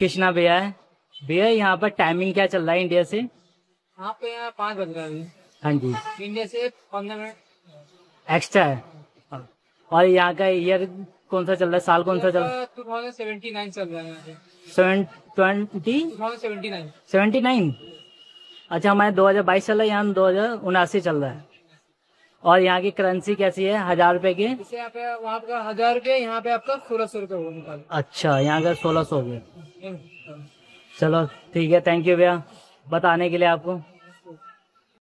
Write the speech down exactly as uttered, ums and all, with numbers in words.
कृष्णा भैया है। भैया यहाँ पर टाइमिंग क्या चल रहा है इंडिया से? यहाँ पे यहाँ पाँच बज रहा है। हाँ जी, इंडिया से पंद्रह मिनट एक्स्ट्रा है। और यहाँ का ईयर कौन सा चल रहा है, साल कौन सा चल रहा है? टू थाउजेंड सेवेंटी नाइन चल रहा है। सेवेंटी नाइन अच्छा, हमारे दो हजार बाईस चल रहा है, यहाँ दो हजार उनासी चल रहा है। और यहाँ की करेंसी कैसी है? हजार रुपए की। यहाँ पे वहाँ का हजार रुपए, यहाँ पे आपका सोलह सौ रुपए। अच्छा, यहाँ का सोलह सौ। चलो ठीक है, थैंक यू भैया बताने के लिए आपको।